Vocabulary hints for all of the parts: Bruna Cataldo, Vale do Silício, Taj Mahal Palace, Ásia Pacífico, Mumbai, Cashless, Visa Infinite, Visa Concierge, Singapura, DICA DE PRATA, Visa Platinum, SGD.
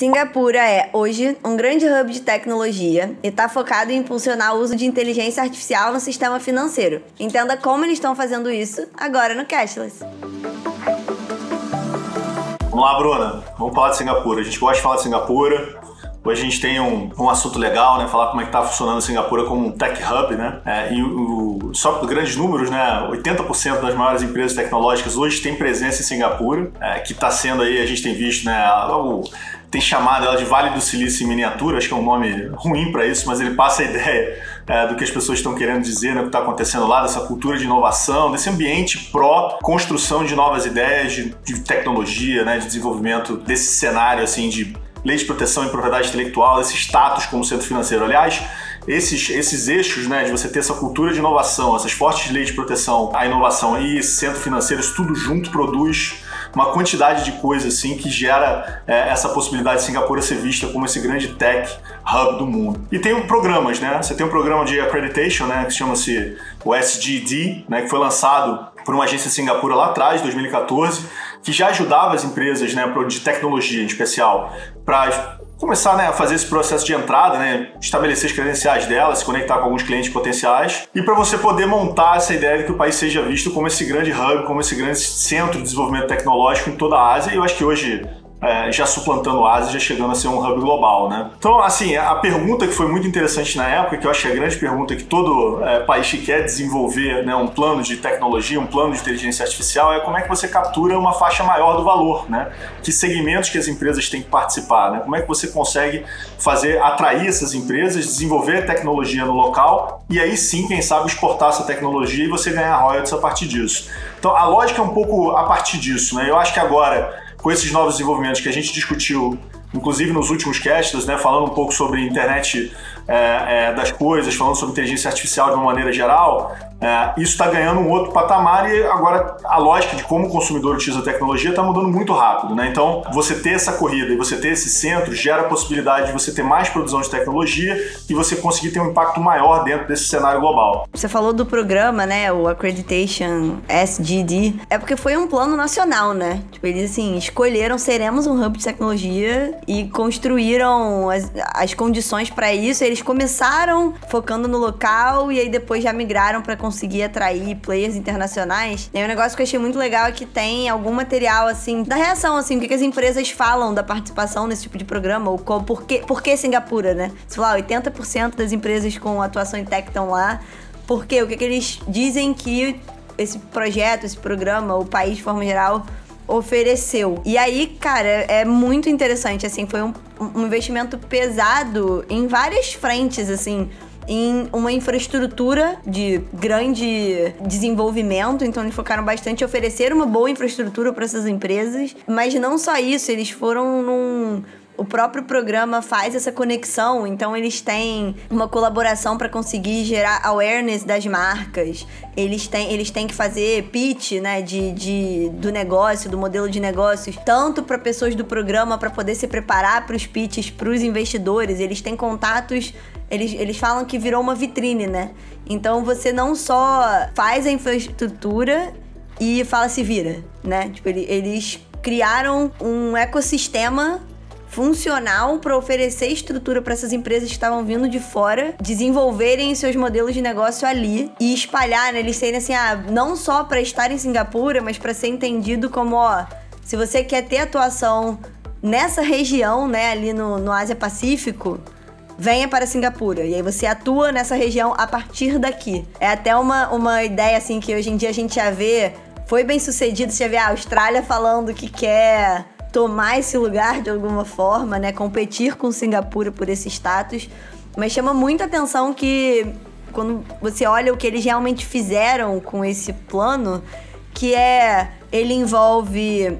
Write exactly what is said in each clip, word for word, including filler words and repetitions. Singapura é, hoje, um grande hub de tecnologia e está focado em impulsionar o uso de inteligência artificial no sistema financeiro. Entenda como eles estão fazendo isso agora no Cashless. Vamos lá, Bruna. Vamos falar de Singapura. A gente gosta de falar de Singapura. Hoje a gente tem um, um assunto legal, né? Falar como é que tá funcionando Singapura como um tech hub, né? É, e o, o, só por grandes números, né? oitenta por cento das maiores empresas tecnológicas hoje tem presença em Singapura, é, que está sendo aí, a gente tem visto, né? O, tem chamado ela de Vale do Silício em miniatura, acho que é um nome ruim para isso, mas ele passa a ideia é, do que as pessoas estão querendo dizer, né, o que está acontecendo lá, dessa cultura de inovação, desse ambiente pró-construção de novas ideias, de, de tecnologia, né, de desenvolvimento desse cenário assim, de lei de proteção e propriedade intelectual, esse status como centro financeiro. Aliás, esses, esses eixos, né, de você ter essa cultura de inovação, essas fortes leis de proteção à inovação e centro financeiro, isso tudo junto produz uma quantidade de coisas assim, que gera é, essa possibilidade de Singapura ser vista como esse grande tech hub do mundo. E tem programas, né? Você tem um programa de accreditation, né, que chama-se o S G D, né, que foi lançado por uma agência de Singapura lá atrás, em dois mil e quatorze, que já ajudava as empresas, né, de tecnologia em especial, para começar, né, a fazer esse processo de entrada, né, estabelecer as credenciais dela, se conectar com alguns clientes potenciais e para você poder montar essa ideia de que o país seja visto como esse grande hub, como esse grande centro de desenvolvimento tecnológico em toda a Ásia. E eu acho que hoje, é, já suplantando a Ásia, já chegando a ser um hub global, né? Então, assim, a pergunta que foi muito interessante na época, que eu acho que é a grande pergunta que todo é, país que quer desenvolver, né, um plano de tecnologia, um plano de inteligência artificial, é como é que você captura uma faixa maior do valor, né? Que segmentos que as empresas têm que participar, né? Como é que você consegue fazer, atrair essas empresas, desenvolver tecnologia no local e aí sim, quem sabe, exportar essa tecnologia e você ganhar royalties a partir disso. Então, a lógica é um pouco a partir disso, né? Eu acho que agora, com esses novos desenvolvimentos que a gente discutiu, inclusive nos últimos casts, né, falando um pouco sobre internet é, é, das coisas, falando sobre inteligência artificial de uma maneira geral, é, isso está ganhando um outro patamar e agora a lógica de como o consumidor utiliza a tecnologia está mudando muito rápido, né? Então, você ter essa corrida e você ter esse centro gera a possibilidade de você ter mais produção de tecnologia e você conseguir ter um impacto maior dentro desse cenário global. Você falou do programa, né, o Accreditation S G D, é porque foi um plano nacional, né? Tipo, eles assim, escolheram, seremos um hub de tecnologia, e construíram as, as condições para isso. Eles começaram focando no local e aí depois já migraram para conseguir atrair players internacionais. E aí, um negócio que eu achei muito legal é que tem algum material assim da reação, assim, o que, que as empresas falam da participação nesse tipo de programa, ou qual, por, que, por que Singapura, né? Você fala, oitenta por cento das empresas com atuação em tech estão lá. Por quê? O que, que eles dizem que esse projeto, esse programa, o país de forma geral ofereceu. E aí, cara, é muito interessante, assim, foi um, um investimento pesado em várias frentes, assim, em uma infraestrutura de grande desenvolvimento, então eles focaram bastante em oferecer uma boa infraestrutura para essas empresas, mas não só isso, eles foram num... O próprio programa faz essa conexão, então eles têm uma colaboração para conseguir gerar awareness das marcas. Eles têm, eles têm que fazer pitch, né, de, de, do negócio, do modelo de negócios, tanto para pessoas do programa, para poder se preparar para os pitches, para os investidores. Eles têm contatos, eles, eles falam que virou uma vitrine, né? Então você não só faz a infraestrutura e fala se vira, né? Tipo, eles criaram um ecossistema funcional para oferecer estrutura para essas empresas que estavam vindo de fora desenvolverem seus modelos de negócio ali e espalhar, né? Eles serem assim, ah, não só para estar em Singapura, mas para ser entendido como, ó, se você quer ter atuação nessa região, né, ali no, no Ásia Pacífico, venha para Singapura. E aí você atua nessa região a partir daqui. É até uma, uma ideia, assim, que hoje em dia a gente já vê, foi bem sucedido, você já vê a Austrália falando que quer tomar esse lugar de alguma forma, né? Competir com Singapura por esse status. Mas chama muita atenção que quando você olha o que eles realmente fizeram com esse plano, que é, ele envolve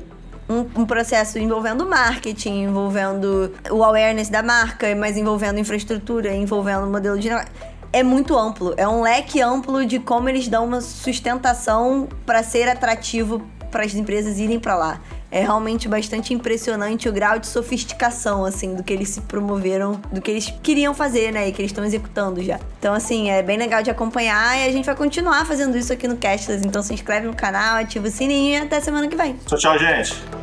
um, um processo envolvendo marketing, envolvendo o awareness da marca, mas envolvendo infraestrutura, envolvendo o modelo de negócio. É muito amplo, é um leque amplo de como eles dão uma sustentação para ser atrativo para as empresas irem para lá. É realmente bastante impressionante o grau de sofisticação, assim, do que eles se promoveram, do que eles queriam fazer, né, e que eles estão executando já. Então, assim, é bem legal de acompanhar e a gente vai continuar fazendo isso aqui no Cashless. Então, se inscreve no canal, ativa o sininho e até semana que vem. Tchau, tchau, gente!